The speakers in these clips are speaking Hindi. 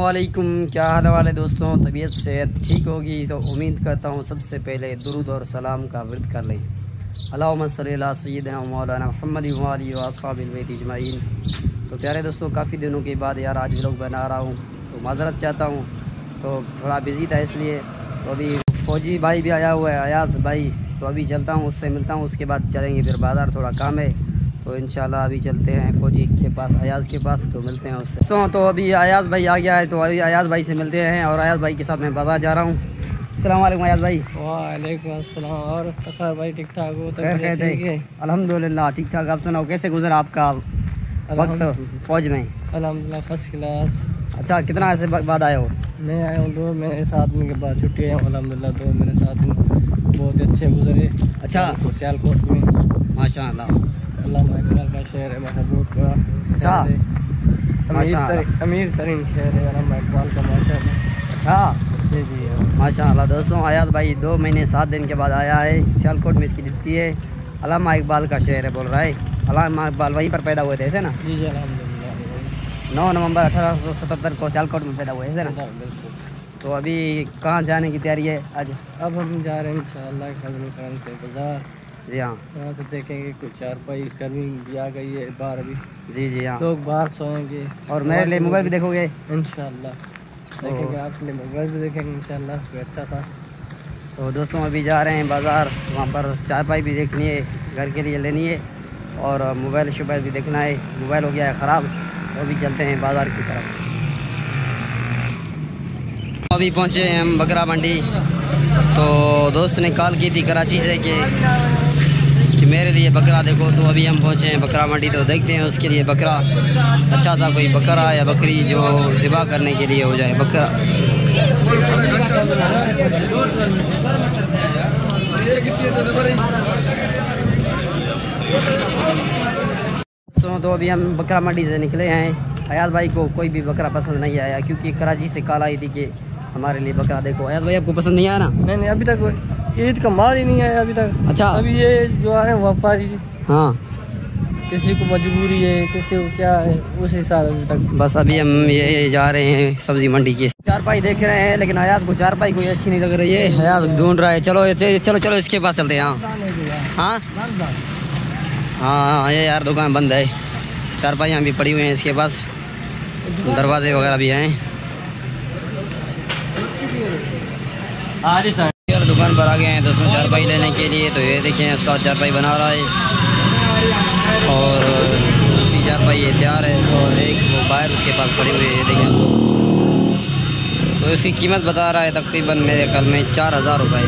वालेकुम, क्या हाल वाले दोस्तों। तबीयत सेहत ठीक होगी तो उम्मीद करता हूँ। सबसे पहले दुरूद और सलाम का वर्द कर लें। अल्लाहुम्मा सल्ली अला सय्यिदिना मौलाना मुहम्मद व आलिहि व अस्हाबिल बैत अजमाइन। तो प्यारे दोस्तों, काफ़ी दिनों के बाद यार आज व्लॉग बना रहा हूँ, तो माजरत चाहता हूँ, तो थोड़ा बिजी था इसलिए। तो अभी फौजी भाई भी आया हुआ है, अयाज भाई, तो अभी चलता हूँ, उससे मिलता हूँ, उसके बाद चलेंगे फिर बाज़ार, थोड़ा काम है। तो इंशाल्लाह अभी चलते हैं फौजी के पास, अयाज के पास, तो मिलते हैं उससे। तो अभी अयाज भाई आ गया है, तो अभी अयाज भाई से मिलते हैं और अयाज भाई के साथ मैं बाजार जा रहा हूँ। अस्सलाम वालेकुम अयाज भाई। वालेकुम अस्सलाम। और तफर भाई ठीक ठाक हो? ठीक है अल्हम्दुलिल्लाह, ठीक ठाक। आप सुनाओ, कैसे गुजरा आपका वक्त फौज में? अल्हम्दुलिल्लाह फर्स्ट क्लास। अच्छा, कितना अर्से बाद आए हो? मैं आया हूँ 2 महीने 7 दिन के बाद छुट्टी है। अल्हम्दुलिल्लाह 2 महीने 7 दिन बहुत अच्छे गुजरे। अच्छा, सियालकोट में माशाल्लाह अल्लामा इकबाल का शहर है, महबूब का। अच्छा, अमीर तरीन शहर है अल्लामा इकबाल का, माशाल्लाह। अच्छा जी जी माशाल्लाह। दोस्तों, अयाज भाई 2 महीने 7 दिन के बाद आया है, सियालकोट में इसकी ड्यूटी है। अल्लामा इकबाल का शहर है बोल रहा है। अल्लामा इकबाल वहीं पर पैदा हुए थे, ऐसे ना? जी जी अल्हम्दुलिल्लाह। 9 नवंबर 1877 को सियालकोट में पैदा हुए, ऐसे ना? तो अभी कहाँ जाने की तैयारी है आज? अब हम जा रहे हैं इंशाल्लाह फजल खान से बाज़ार। जी हाँ, यहाँ से देखेंगे कुछ 4 पाई गर्मी भी आ गई है बाहर अभी। जी जी हाँ, लोग बाहर सोएंगे। और मेरे लिए मोबाइल भी देखोगे इंशाल्लाह? देखेंगे, आपके लिए मोबाइल भी देखेंगे इंशाल्लाह, कोई अच्छा था। तो दोस्तों, अभी जा रहे हैं बाज़ार, वहाँ पर 4 पाई भी देखनी है, घर के लिए लेनी है, और मोबाइल शोबाइल भी देखना है। मोबाइल हो गया है ख़राब, तो अभी चलते हैं बाज़ार की तरफ। अभी पहुँचे हम बकरा मंडी। तो दोस्त ने कॉल की थी कराची से कि मेरे लिए बकरा देखो, तो अभी हम पहुँचे हैं बकरा मंडी। तो देखते हैं उसके लिए बकरा अच्छा सा कोई बकरा या बकरी जो ज़िबा करने के लिए हो जाए। बकरा सुनो, तो अभी हम बकरा मंडी से निकले हैं। अयाज भाई को कोई भी बकरा पसंद नहीं आया, क्योंकि कराची से कॉल आई थी कि हमारे लिए बकरा देखो। अयाज भाई, आपको पसंद नहीं आया ना? नहीं, अभी तक ईद का माल ही नहीं आया अभी तक। अच्छा, अभी ये जो आ रहे हैं व्यापारी, हाँ, किसी को मजबूरी है, किसी को क्या है, उस हिसाब अभी तक। बस अभी हम ये जा रहे हैं सब्जी मंडी के। 4 पाई देख रहे हैं, लेकिन अयाज को 4 पाई कोई अच्छी नहीं लग रही है। अयाज ढूंढ रहा है। चलो चलो चलो, इसके पास चलते हैं। हाँ हाँ, ये यार दुकान बंद है। 4 पाइयाँ भी पड़ी हुई हैं इसके पास, दरवाजे वगैरह भी हैं। यार दुकान पर आ गए हैं दोस्तों 4 पाई लेने के लिए। तो ये देखें, उस्ताद 4 पाई बना रहा है, और दूसरी 4 पाई ये तैयार है, और एक वो बाहर उसके पास पड़ी हुई है, ये देखें आपको। तो इसकी कीमत बता रहा है तकरीबन मेरे ख्याल में 4000 रुपये।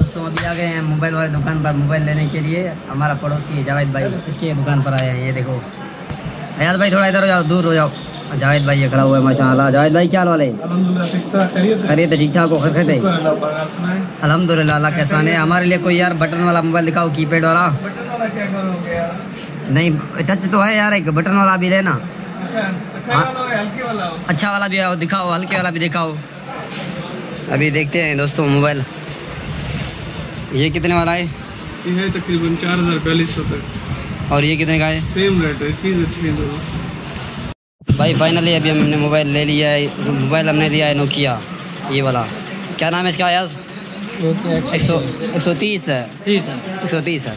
दोस्तों, अभी आ गए हैं मोबाइल वाले दुकान पर मोबाइल लेने के लिए। हमारा पड़ोसी जावेद भाई इसकी दुकान पर आए हैं, ये देखो। अयाज भाई थोड़ा इधर हो जाओ, दूर हो जाओ। जावेद भाई ये खड़ा हुआ है माशाल्लाह। जावेद भाई क्या हाल वाले? खैरियत ठीक ठाक हो? खैरियत है अल्हम्दुलिल्लाह, अल्लाह के एहसान है। हमारे लिए कोई यार बटन वाला मोबाइल दिखाओ, कीपैड वाला। नहीं, टच तो है यार, एक बटन वाला भी लेना। अच्छा वाला भी दिखाओ, हल्के वाला भी दिखाओ। अभी देखते हैं दोस्तों मोबाइल। ये कितने वाला है? ये तकरीबन 4042। और ये कितने का है? सेम रेट है, चीज़ अच्छी है दोनों। भाई फाइनली अभी हमने मोबाइल ले लिया है। मोबाइल हमने लिया है नोकिया, ये वाला। क्या नाम है इसका अयाज? 130 है, 130 है।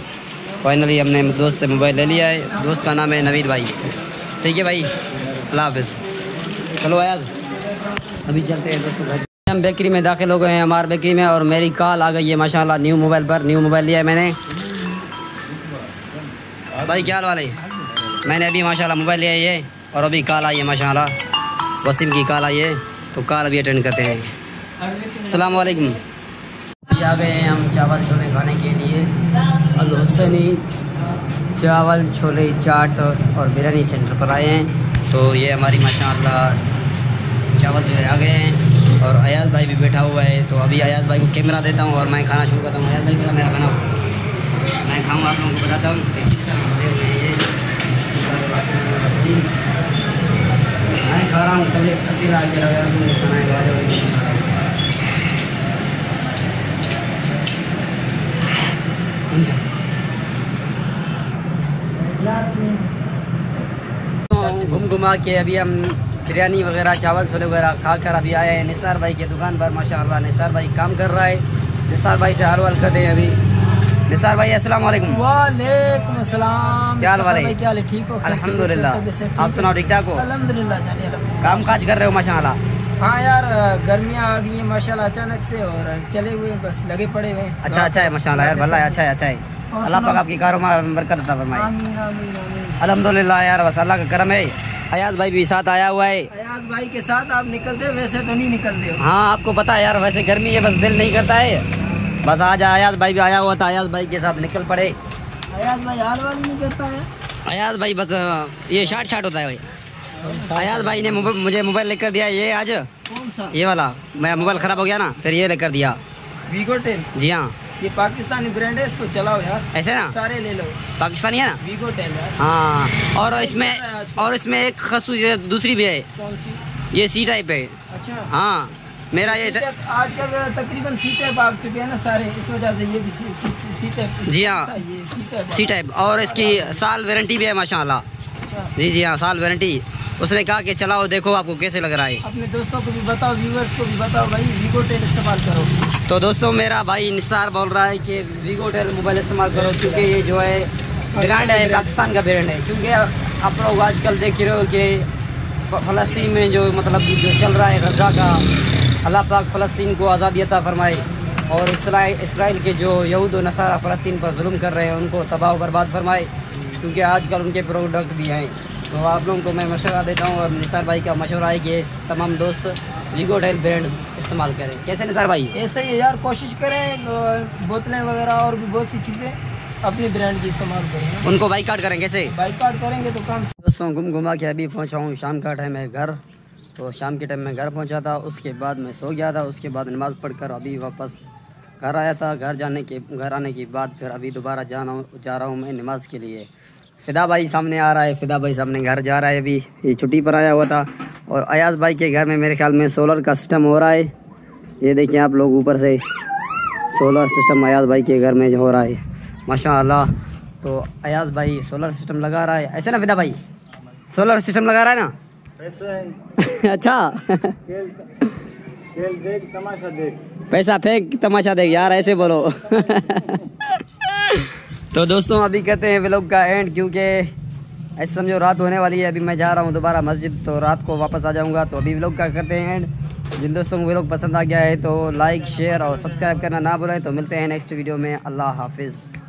फाइनली हमने दोस्त से मोबाइल ले लिया है। दोस्त का नाम है नवीद भाई। ठीक है भाई, अल्लाह हाफिज़। चलो अयाज, अभी चलते हैं दोस्तों। हम बेकरी में दाखिल हो गए हैं, हमार बेकरी में, और मेरी कॉल आ गई है माशाल्लाह न्यू मोबाइल पर। न्यू मोबाइल लिया है मैंने। भाई क्या हाल वाले? मैंने अभी माशाल्लाह मोबाइल लिया है ये, और अभी कॉल आई है माशाल्लाह, वसीम की कॉल आई है, तो कॉल अभी अटेंड करते हैं। अस्सलाम वालेकुम। आ गए हैं हम चावल छोले खाने के लिए। अल हुसैनी चावल छोले चाट और बिरयानी सेंटर पर आए हैं। तो ये हमारी माशाल्लाह चावल छोले आ गए हैं, और अयाज भाई भी बैठा हुआ है। तो अभी अयाज भाई को कैमरा देता हूँ और मैं खाना शुरू करता हूँ। अयाज भाई का मेरा खाना मैं खाऊँगा, आप लोगों को बताता हूँ किस तरह बने हुए हैं ये। मैं खा रहा हूँ अकेला अकेला, खाना घूम घुमा के अभी हम बिरयानी वगैरह चावल छोले वगैरह खा कर अभी आए हैं निसार भाई के दुकान पर। माशाल्लाह निसार भाई काम कर रहा है, निसार भाई से हाल वाल कर दें अभी। निसार भाई अस्सलाम वालेकुम। वालेकुम अस्सलाम। क्या हाल वाले? क्या हाल है? ठीक हो? अल्हम्दुलिल्लाह। आप सुनाओ ठीक ठाक हो? अल्हम्दुलिल्लाह। काम काज कर रहे हो? माशाल्लाह। हाँ यार गर्मियाँ आ गई है माशाल्लाह अचानक से और चले हुए बस लगे पड़े हुए। अच्छा अच्छा है माशाल्लाह यार, भला है, अच्छा है अच्छा है। अल्लाह पाक आपकी कारोबार में बरकत अता फरमाए। आमीन आमीन आमीन। अल्हम्दुलिल्लाह यार, बस अल्लाह का करम है। अयाज भाई भी साथ आया हुआ है। अयाज भाई के साथ आप निकलते वैसे तो नहीं निकलते। हाँ आपको पता है यार, वैसे गर्मी है बस दिल नहीं करता है, बस आज अयाज भाई भी आया हुआ था, अयाज भाई के साथ निकल पड़े। अयाज भाई हाल वाल नहीं करता है, अयाज भाई बस ये शार्ट शार्ट होता है भाई। अयाज भाई ने मुझे मोबाइल लेकर दिया ये आज, कौन सा ये वाला, मेरा मोबाइल खराब हो गया ना, फिर ये लेकर दिया विगोटेल। जी हाँ ये पाकिस्तानी ब्रांड है, इसको चलाओ यार ऐसे ना, सारे ले लो, पाकिस्तानी है ना विगोटेल। हाँ और इसमें एक खसूसियत दूसरी भी है। कौन सी? ये सी टाइप है। अच्छा हाँ मेरा ये आजकल तकरीबन सी टाइप आ चुके हैं ना सारे, इस वजह से ये भी सी टाइप। जी हाँ सी टाइप, और इसकी साल वारंटी भी है माशाल्लाह। जी जी हाँ साल वारंटी। उसने कहा कि चलाओ देखो आपको कैसे लग रहा है। अपने दोस्तों को भी बताओ, व्यूअर्स को भी बताओ भाई विगोटेल इस्तेमाल करो। तो दोस्तों मेरा भाई निसार बोल रहा है कि विगोटेल मोबाइल इस्तेमाल करो, क्योंकि ये जो है ब्रांड है पाकिस्तान का ब्रांड है। क्योंकि आप लोग आजकल देख रहे हो कि फ़लस्तीन में जो मतलब जो चल रहा है गजा का, अल्लाह पाक फ़लस्तीन को आज़ादी अता फरमाए, और इसराइल के जो यहूद और नसारा फ़लस्तीन पर जुल्म कर रहे हैं उनको तबाह बर्बाद फरमाए, क्योंकि आजकल उनके प्रोडक्ट भी हैं। तो आप लोगों को मैं मशवरा देता हूँ, और निसार भाई का मशवरा है कि तमाम दोस्त विगोटेल ब्रांड इस्तेमाल करें। कैसे निसार भाई? ऐसे ही यार कोशिश करें, बोतलें वगैरह और भी बहुत सी चीज़ें अपनी ब्रांड की इस्तेमाल करें। उनको बाइकआउट करें? कैसे बाइकआउट करेंगे तो काम। दोस्तों घूम घुमा के अभी पहुँचा हूँ, शाम का टाइम है घर, तो शाम के टाइम में घर पहुँचा था, उसके बाद मैं सो गया था, उसके बाद नमाज़ पढ़ कर अभी वापस घर आया था। घर आने के बाद फिर अभी दोबारा जा रहा हूँ मैं नमाज़ के लिए। फिदा भाई सामने आ रहा है, फिदा भाई सामने घर जा रहा है, अभी ये छुट्टी पर आया हुआ था। और अयाज भाई के घर में मेरे ख्याल में सोलर का सिस्टम हो रहा है, ये देखिए आप लोग ऊपर से सोलर सिस्टम अयाज भाई के घर में जो हो रहा है माशाल्लाह। तो अयाज भाई सोलर सिस्टम लगा रहा है ऐसे ना फिदा भाई, सोलर सिस्टम लगा रहा है ना ऐसे। अच्छा खेल देख तमाशा देख, पैसा फेंक तमाशा देख यार ऐसे बोलो। तो दोस्तों अभी कहते हैं व्लॉग का एंड, क्योंकि ऐसे समझो रात होने वाली है। अभी मैं जा रहा हूँ दोबारा मस्जिद, तो रात को वापस आ जाऊँगा। तो अभी व्लॉग का करते हैं एंड। जिन दोस्तों को व्लॉग पसंद आ गया है तो लाइक शेयर और सब्सक्राइब करना ना भूलें। तो मिलते हैं नेक्स्ट वीडियो में, अल्लाह हाफिज़।